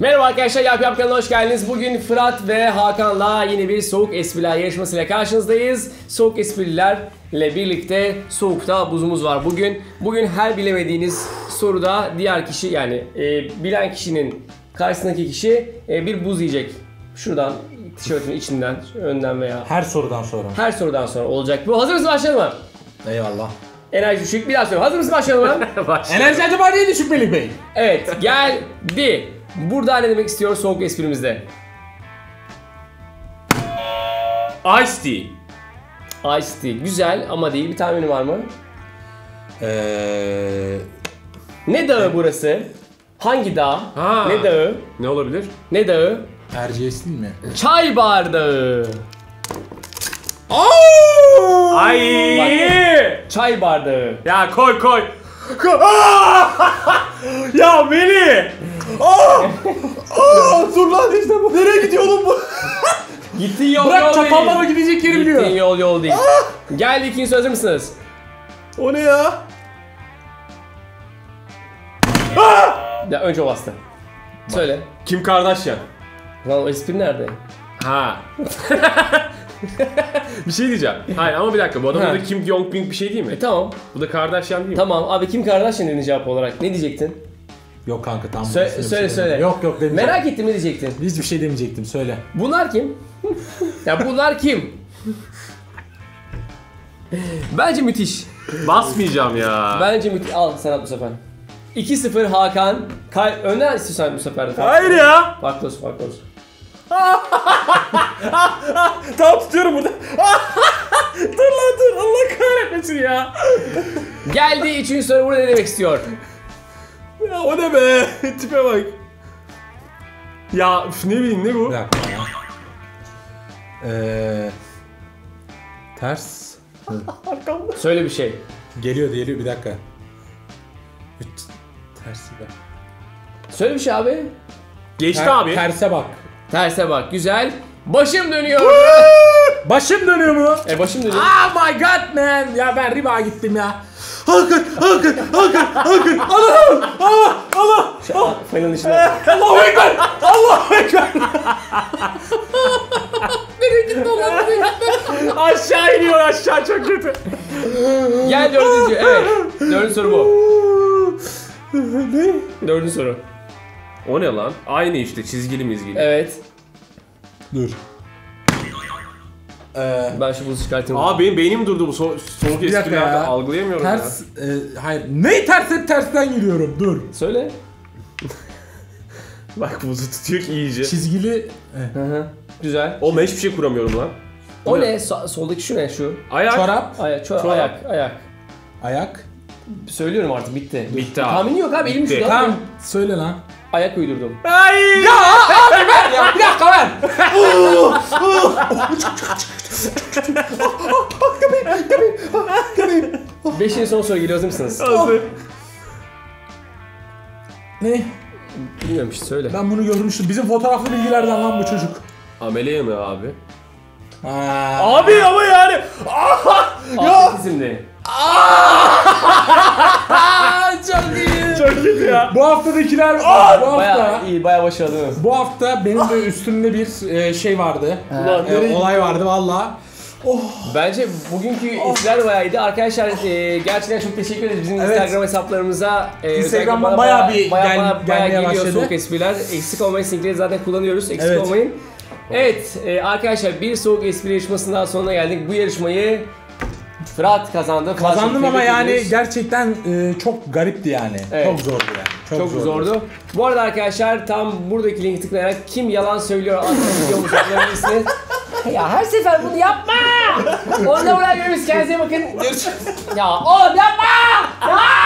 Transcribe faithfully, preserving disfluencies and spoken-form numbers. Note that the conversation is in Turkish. Merhaba arkadaşlar, Yap Yap kanalına hoş geldiniz. Bugün Fırat ve Hakan'la yeni bir soğuk espriler yarışmasıyla karşınızdayız. Soğuk esprilerle birlikte soğukta buzumuz var bugün. Bugün her bilemediğiniz soruda diğer kişi, yani e, bilen kişinin karşısındaki kişi e, bir buz yiyecek. Şuradan, tişörtün içinden, önden veya... Her sorudan sonra. Her sorudan sonra olacak. Bu hazır mısın, başlayalım mı? Eyvallah. Enerji düşük, bir daha söylüyorum. Hazır mısın, başlayalım mı? Enerji acaba niye düşük Melih Bey? Evet, geldi. Burada ne demek istiyor soğuk esprimizde? Ice tea. Ice tea. Güzel ama değil. Bir tahmini var mı? Ee... Ne dağı burası? Hangi dağ? Ha. Ne dağı? Ne olabilir? Ne dağı? Erciyes'in mi? Çay bardağı. Oooo! Ay! Bak, çay bardağı. Ya koy koy. Ya Melih! Aa! Aa! Dur lan işte bu. Nereye gidiyor oğlum bu? Gittiğin yol Bırak, yol değil. Bırak çatallara gidecek yerim diyor. Gittiğin yol yol değil. Aa! Geldi, ikincisi, hazır mısınız? O ne ya? Aa! Ya önce o bastı. Bak. Söyle. Kim Kardashian? Lan o espri nerede? Ha. Bir şey diyeceğim. Hayır ama bir dakika, bu adam burada Kim Jong Pink bir şey değil mi? E tamam. Bu da Kardashian değil mi? Tamam abi, Kim Kardashian dediğin cevap olarak ne diyecektin? Yok kanka, tam Sö söyle şey söyle. Dedim. Yok yok dedim. Merak ettim, ne diyecektin? Hiçbir şey demeyecektim, söyle. Bunlar kim? Ya bunlar kim? Bence müthiş. Basmayacağım ya. Bence müthiş. Al sen bu sefer. iki sıfır Hakan. Kay Öner istiyorsan bu sefer de. Hayır ya. Faktos faktos. Tam tutuyorum burada. Dur lan dur. Allah kahretmesin ya. Geldi üçüncü soru, burada ne demek istiyor? Ya o ne be? Tipe bak. Ya üf, ne bileyim ne bu? Bir dakika ya. Ee, ters. Arkamda. Söyle bir şey. Geliyor geliyor, bir dakika. Tersi bak. Söyle bir şey abi. Geçti Ter, abi. Terse bak. Terse bak, güzel. Başım dönüyor. Başım dönüyor mu? E başım dönüyor. Oh my god man. Ya ben riba gittim ya. Hakan, Hakan, Hakan, Hakan. Allah, Allah, Allah. Allah. Falanın içine. Allahu ekber. Allahu ekber. Nereye gitti Allah? Aşağı iniyor, aşağı çok kötü. Gel dördüncü. Evet. Dördüncü soru bu. Ne? Dördüncü soru. O ne lan? Aynı işte, çizgili mizgili. Evet. Dur. Ee, ben şu buzu çıkartayım. Abi benim beynim durdu, bu so soğuk esprilerde algılayamıyorum. Ters, ya. E, hayır. Neyi ters, hep tersten giriyorum. Dur. Söyle. Bak buzu tutuyor ki iyice. Çizgili. Hı hı. Güzel. O ben hiçbir şey kuramıyorum lan. O ne? ne? So soldaki şu ne şu? Ayak. Çorap. Ayak. Çorap. Ayak. Ayak. Ayak. Söylüyorum artık, bitti. Bitti abi. Tahmini yok abi, elim şurada. Tamam. Söyle lan. Ayak uydurdum. Ay! Ya abi ben ya. Bir dakika ben. Beşinci son soru geliyor, hazır mısınız? Hazır. Ne? Bilmiyorum işte, söyle. Ben bunu görmüştüm. Bizim fotoğraflı bilgilerden lan bu çocuk. Ameliye mi abi? Aa. Abi ama yani. Aa! İsimli. Aa! Çok iyi. Çok iyi ya. Bu haftadakiler Aa! bu hafta bayağı iyi, bayağı başarılı. Bu hafta benim de üstümde bir şey vardı. Ulan, e, olay vardı valla. Oh. Bence bugünkü oh. işler bayağı iyiydi. Arkadaşlar e, gerçekten çok teşekkür ederiz bizim evet. Instagram hesaplarımıza. E, Instagram'dan bayağı bir bayağı, gel, bayağı, bayağı geliyor başladı. Soğuk espriler. Eksik olmayın, linkleri zaten kullanıyoruz. Eksik evet. olmayın. Evet e, arkadaşlar, bir soğuk espri yarışmasından sonuna geldik. Bu yarışmayı Fırat kazandı. Kazandım ama yani ediyoruz. Gerçekten e, çok garipti yani. Evet. Çok zordu yani. Çok, çok zordu. zordu. Bu arada arkadaşlar, tam buradaki linki tıklayarak Kim Yalan Söylüyor adlı ya her sefer bunu yapma. Orada buraya görürüz. Kendinize bakın. Ya oğlum yapma. Ya.